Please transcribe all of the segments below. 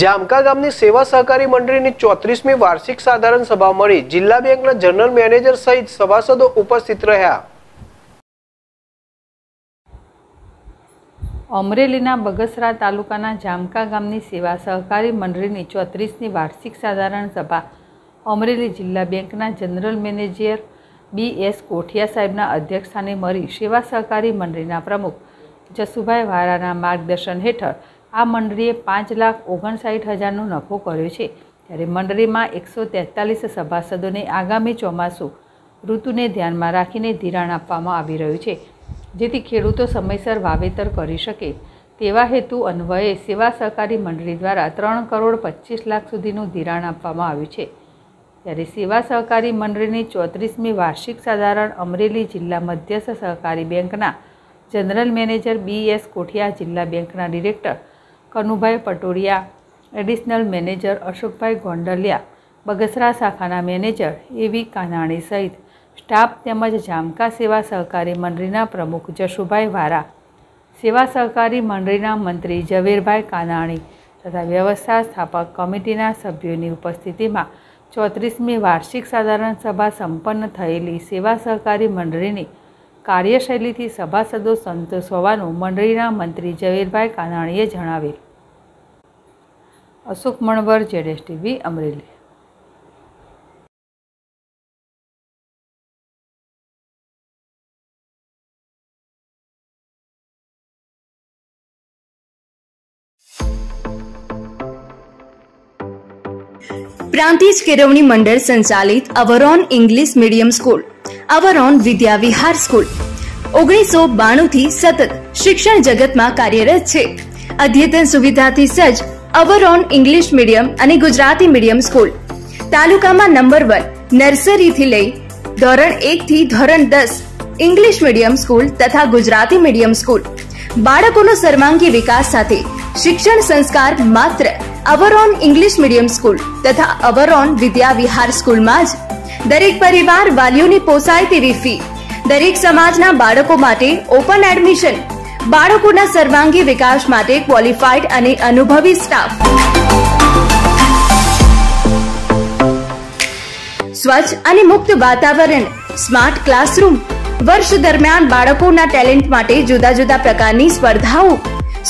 જામકા ગામની સેવા સહકારી મંડળીની 34મી વાર્ષિક સાધારણ સભા મળી જિલ્લા બેંકના જનરલ મેનેજર સહિત સભાસદો ઉપસ્થિત રહ્યા। અમરેલીના બગસરા તાલુકાના જામકા ગામની સેવા સહકારી મંડળીની 34મી વાર્ષિક સાધારણ સભા અમરેલી જિલ્લા બેંકના જનરલ મેનેજર BS કોઠિયા સાહેબના અધ્યક્ષસ્થાને મળી સેવા સહકારી મંડળીના પ્રમુખ જશુભાઈ વારાના માર્ગદર્શન હેઠળ આ મંડળીએ 5,59,000નો નફો કર્યો છે। ત્યારે મંડળીમાં 143 સભાસદોને આગામી ચોમાસુ ઋતુને ધ્યાનમાં રાખીને ધિરાણ આપવામાં આવી રહ્યું છે, જેથી ખેડૂતો સમયસર વાવેતર કરી શકે તેવા હેતુ અન્વયે સેવા સહકારી મંડળી દ્વારા 3,25,00,000 સુધીનું ધિરાણ આપવામાં આવ્યું છે। ત્યારે સેવા સહકારી મંડળીની 34મી વાર્ષિક સાધારણ અમરેલી જિલ્લા મધ્યસ્થ સહકારી બેંકના જનરલ મેનેજર BS કોઠિયા, જિલ્લા બેંકના director Kanubhai Patoriya, additional manager Ashokbhai Gondaliya, Bagasara શાખાના મેનેજર AV કાનાણી સહિત સ્ટાફ તેમજ જામકા સેવા સહકારી મંડળીના પ્રમુખ જશુભાઈ વારા, સેવા સહકારી મંડળીના મંત્રી ઝવેરભાઈ કાનાણી તથા વ્યવસ્થાપક કમિટીના સભ્યોની ઉપસ્થિતિમાં 34મી વાર્ષિક સાધારણ સભા સંપન્ન થયેલી સેવા સહકારી મંડળીની કાર્યશૈલીથી સભાસદો સંતોષ હોવાનું મંડળીના મંત્રી ઝવેરભાઈ કાનાણીએ જણાવેલ। અશોક મણવર, ZSTV, અમરેલી। प्रांतिज केलवणी मंडल संचालित Avron English medium school Avron विद्याविहार स्कूल 1992 थी सतत शिक्षण जगत में कार्यरत है। अद्यतन सुविधा थी सज्ज अवरोन इंग्लिश मीडियम और गुजराती मीडियम स्कूल तालुका में नंबर 1 नर्सरी थी लई धोरण 1 थी धोरण 10 इंग्लिश मीडियम स्कूल तथा गुजराती मीडियम स्कूल बाळकोनो सर्वांगी विकास साथे शिक्षण संस्कार मात्र अवरोन इंग्लिश मीडियम स्कूल तथा अवरोन विद्याविहार स्कूल में ज दरेक परिवार वालीओनी पोसाय तेवी फी, दरेक समाजना बाळको माटे ओपन एडमिशन, बाळकोना सर्वांगी विकास माटे क्वॉलिफाइड अने अनुभवी स्टाफ, स्वच्छ अने मुक्त वातावरण, स्मार्ट क्लासरूम, वर्ष दरमियान बाळकोना टेलेंट माटे जुदा जुदा प्रकारनी स्पर्धाओं,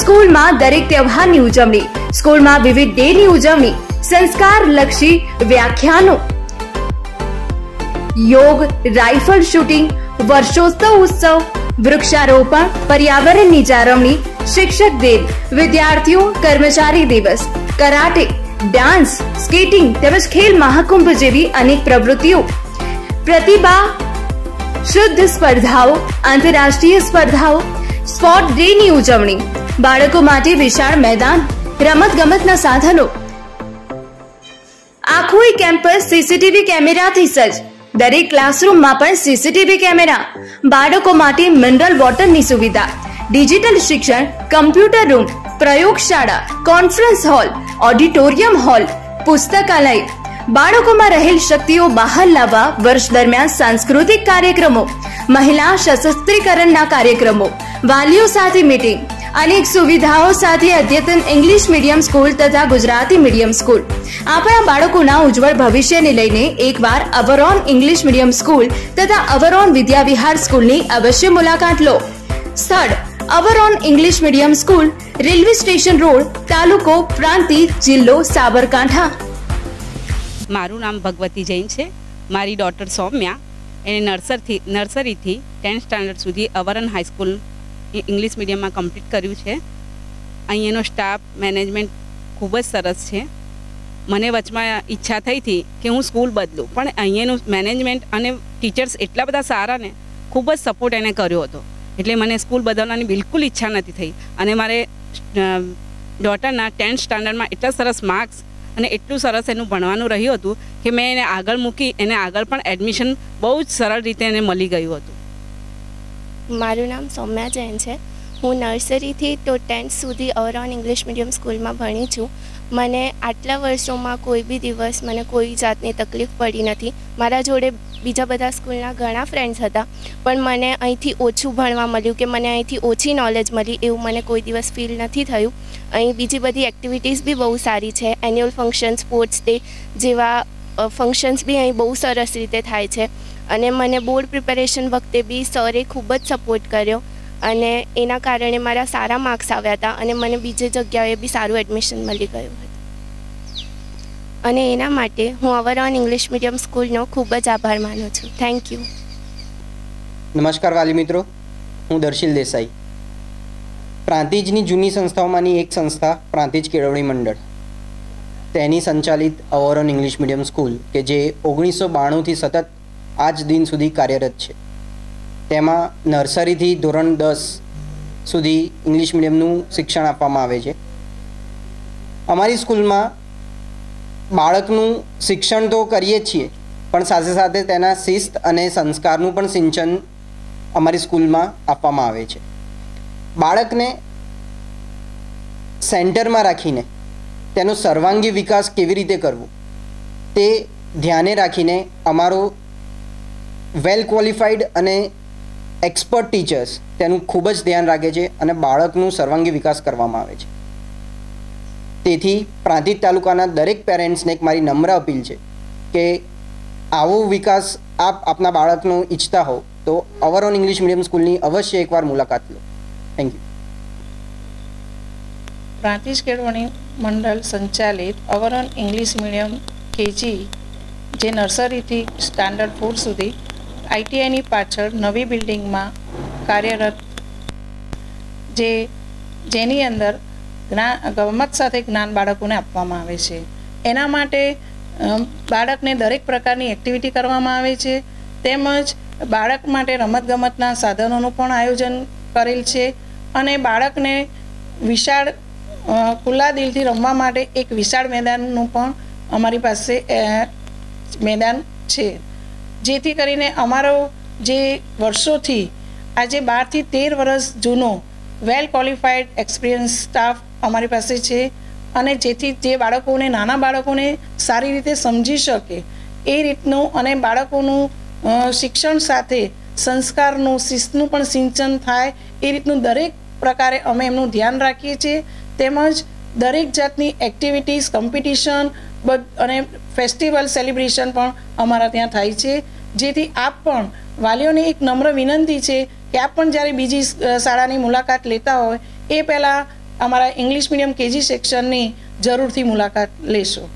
स्कूल में दरेक त्यौहारनी उजवणी, स्कूल में विविध डेनी उजवणी, संस्कार लक्षी व्याख्यानों, योग, राइफल शूटिंग, वर्षोत्सव उत्सव, वृक्षारोपण, पर्यावरण जाळवणी, शिक्षक दिन, विद्यार्थियों कर्मचारी दिवस, कराटे, डांस, स्केटिंग तेमज खेल महाकुंभ जेवी अनेक प्रवृत्तिओ, प्रतिभा शुद्ध स्पर्धाओं, आंतरराष्ट्रीय स्पर्धाओं, स्पोर्ट डे नी उजवणी, बाळको माटे विशाल मैदान, रमत गमतना साधनों, आखोई कैम्पस CCTV कैमेरा थी सज्ज, दरेक क्लासरूम मां पण CCTV कैमेरा, बाळको माटे मिनरल वॉटर नी सुविधा, डिजिटल शिक्षण, कम्प्यूटर रूम, प्रयोगशाला, कॉन्फ्रेंस हॉल, ऑडिटोरियम हॉल, पुस्तकालय, बाळको में रहेल शक्तिओ बहार लावा वर्ष दरमियान सांस्कृतिक कार्यक्रमों, महिला सशस्त्रीकरण ना कार्यक्रमों, वालीओ साथे मीटिंग, अनेक सुविधाओं साथे अद्यतन इंग्लिश मीडियम स्कूल तथा गुजराती मीडियम स्कूल आपणा बाळकोना उज्जवल भविष्य ने लईने एक बार अवरोन इंग्लिश मीडियम स्कूल तथा अवरोन विद्याविहार स्कूल नी अवश्य मुलाकात लो। स्थळ Avron English medium school, railway station road, तालुको प्रांतिज, जिल्लो साबरकांठा। मारू नाम भगवती जैन है। मारी डॉटर सौम्या एने नर्सरी थी 10 स्टैंडर्ड सुधी अवरोन हाईस्कूल इंग्लिश मीडियम में कम्प्लीट करूँ है। अहींनो स्टाफ मैनेजमेंट खूब ज सरस है। मैंने वच में इच्छा थी थी कि हूँ स्कूल बदलूँ, पण अहींनो मैनेजमेंट अने टीचर्स एटला बधा सारा ने खूब ज सपोर्ट एने कर्यो हतो, एटले मने स्कूल बदलवानी बिल्कुल इच्छा नती थई। अने मारे डॉटरना 10th स्टैंडर्ड में एटला सरस मार्क्स अने एटलू सरस एनु भणवानुं रह्युं हतुं के मैं एने आगळ मूकी एने आगळ पण एडमिशन बहु ज सरल रीते एने मळी गयुं हतुं। मारू नाम सौम्या जैन है। हूँ नर्सरी थी तो 10th सुधी अवरोन इंग्लिश मीडियम स्कूल में भणी छूँ। मैंने आटला वर्षों में कोई भी दिवस मैंने कोई जातनी तकलीफ पड़ी नहीं। मारा जोड़े बीजा बधा स्कूलना घणा फ्रेंड्स हता पण मने अहींथी ओछुं भणवा मळ्युं के मने अहींथी ओछी नॉलेज मळी एवुं मने कोई दिवस फील नथी थयुं। अहीं बीजी बधी एक्टिविटीज भी बहुत सारी है, एन्युअल फंक्शन, स्पोर्ट्स डे जेवा फंक्शन्स भी अहीं बहुत सरस रीते थाय छे अने मने बोर्ड प्रिपेरेशन वखते भी सरे खूब ज सपोर्ट कर्यो अने एना कारणे मारा सारा मार्क्स आव्या हता अने मने बीजे जग्याए भी सारूं एडमिशन मळी गयुं हतुं अने एना माटे हुं अवरॉन इंग्लिश मीडियम स्कूलनो खूब ज आभार मानुं छुं। Thank you. नमस्कार वाली मित्रों, हूँ दर्शिल देसाई। प्रांतिजनी जूनी संस्थाओमांनी एक संस्था प्रांतिज केळवणी मंडळ तेनी संचालित अवरॉन इंग्लिश मीडियम स्कूल के जे 1992 थी सतत आज दिन सुधी कार्यरत है। तेमा नर्सरी थी धोरण 10 सुधी इंग्लिश मीडियमनु शिक्षण आपवामां आवे छे। अमारी स्कूल में बाळकनु शिक्षण तो करीए छीए पण साथे साथे तेना शिस्त अने संस्कारनु पण सिंचन अमारी स्कूल में आपवामां आवे छे। बाळकने सेंटर में राखीने तेनो सर्वांगी विकास केवी रीते करवो ते ध्याने राखीने अमारो वेल क्वॉलिफाइड अने एक्सपर्ट टीचर्स तेनु खूब ज ध्यान राखे छे अने बाळकनु सर्वांगी विकास करवामां आवे छे। तेथी प्रांतिज तालुकाना दरेक पेरेंट्सने एक मारी नम्र अपील छे के आवो विकास आप आपना बाळकनो इच्छता हो तो अवरॉन इंग्लिश मीडियम स्कूलनी अवश्य एकवार मुलाकात लो। Thank you. प्रांतिज केळवणी मंडल संचालित अवरॉन इंग्लिश मीडियम केजी जे नर्सरी थी स्टैंडर्ड 4 सुधी आईटीआईनी पाछळ नवी बिल्डिंग में कार्यरत जे जेनी अंदर गम्मत साथे ज्ञान बाळकोने आपवामां आवे छे। एना माटे बाळकने दरेक प्रकारनी एक्टिविटी करवामां आवे छे તેમજ બાળક માટે રમતગમતના સાધનોનું પણ આયોજન કરેલ છે અને બાળકને વિશાળ ખુલ્લા દિલથી રમવા માટે એક વિશાળ મેદાનનું પણ અમારી પાસે મેદાન છે, જેથી કરીને અમારો જે વર્ષોથી આજે 12 થી 13 વર્ષ જૂનો વેલ ક્વોલિફાઈડ એક્સપિરિયન્સ સ્ટાફ અમારી પાસે છે અને જેથી જે બાળકોને નાના બાળકોને સારી રીતે સમજી શકે એ રીતનું અને બાળકોનું શિક્ષણ સાથે સંસ્કારનું શિસ્તનું પણ સિંચન થાય એ રીતનું દરેક પ્રકારે અમે એમનું ધ્યાન રાખીએ છીએ તેમજ દરેક જાતની એક્ટિવિટીઝ કોમ્પિટિશન અને ફેસ્ટિવલ સેલિબ્રેશન પણ અમારા ત્યાં થાય છે, જેથી આપ પણ વાલીઓને એક નમ્ર વિનંતી છે કે આપ પણ જ્યારે બીજી શાળાની મુલાકાત લેતા હોય એ પહેલાં અમારા ઇંગ્લિશ મીડિયમ કેજી સેક્શનની જરૂરથી મુલાકાત લેશો।